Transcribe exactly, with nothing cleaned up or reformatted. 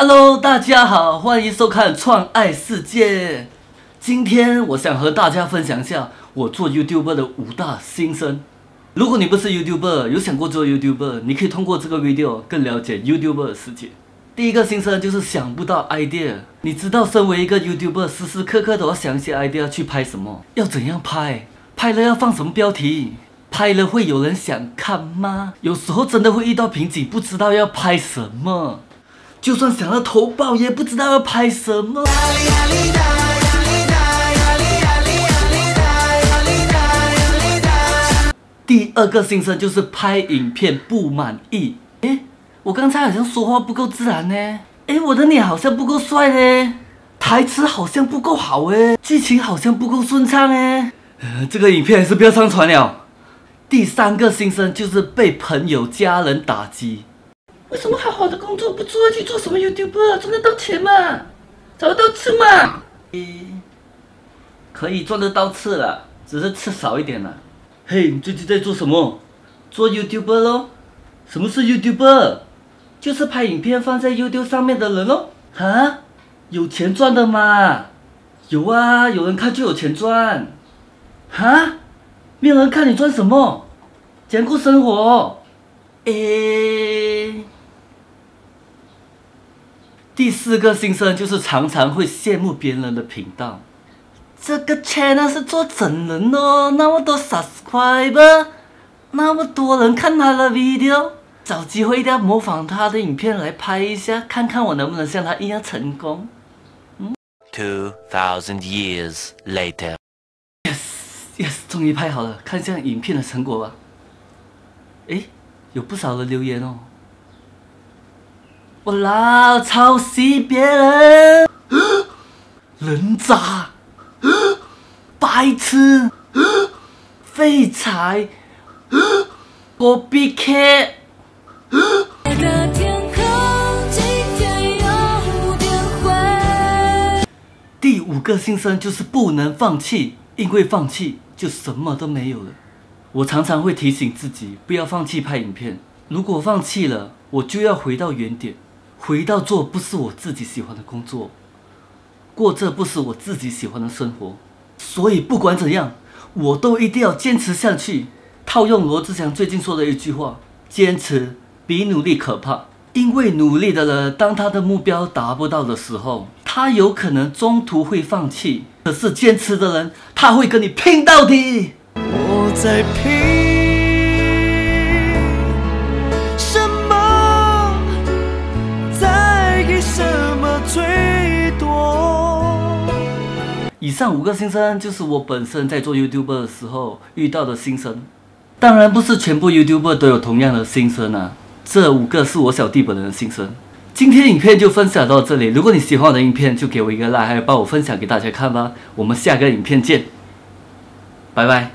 Hello， 大家好，欢迎收看《创爱世界》。今天我想和大家分享一下我做 YouTuber 的五大心声。如果你不是 YouTuber， 有想过做 YouTuber， 你可以通过这个 video 更了解 YouTuber 的世界。第一个心声就是想不到 idea。你知道，身为一个 YouTuber， 时时刻刻都要想一些 idea 去拍什么，要怎样拍，拍了要放什么标题，拍了会有人想看吗？有时候真的会遇到瓶颈，不知道要拍什么。 就算想到头爆，也不知道要拍什么。第二个心声就是拍影片不满意。诶，我刚才好像说话不够自然呢。诶，我的脸好像不够帅呢。台词好像不够好诶，剧情好像不够顺畅诶。呃，这个影片还是不要上传了。第三个心声就是被朋友、家人打击。 为什么好好的工作不做，去做什么 YouTuber？ 赚得到钱嘛，找得到吃嘛？嗯，可以赚得到吃了，只是吃少一点了。嘿，你最近在做什么？做 YouTuber 咯。什么是 YouTuber？ 就是拍影片放在 YouTube 上面的人咯。啊？有钱赚的嘛？有啊，有人看就有钱赚。啊？没有人看你赚什么？讲过生活。诶。 第四个心声就是常常会羡慕别人的频道，这个 channel 是做整人哦，那么多 subscriber， 那么多人看他的 video， 找机会一定要模仿他的影片来拍一下，看看我能不能像他一样成功。嗯。Two thousand years later. Yes, yes， 终于拍好了，看一下影片的成果吧。诶，有不少人留言哦。 我老抄袭别人，人渣，白痴，废材 ，copycat。我的天空今天有点灰。第五个心声就是不能放弃，因为放弃就什么都没有了。我常常会提醒自己不要放弃拍影片，如果放弃了，我就要回到原点。 回到做不是我自己喜欢的工作，过这不是我自己喜欢的生活，所以不管怎样，我都一定要坚持下去。套用罗志祥最近说的一句话：“坚持比努力可怕。”因为努力的人，当他的目标达不到的时候，他有可能中途会放弃；可是坚持的人，他会跟你拼到底。我在拼。 以上五个心声就是我本身在做 YouTuber 的时候遇到的心声，当然不是全部 YouTuber 都有同样的心声啊。这五个是我小弟本人的心声。今天影片就分享到这里，如果你喜欢我的影片，就给我一个 like， 还有帮我分享给大家看吧。我们下个影片见，拜拜。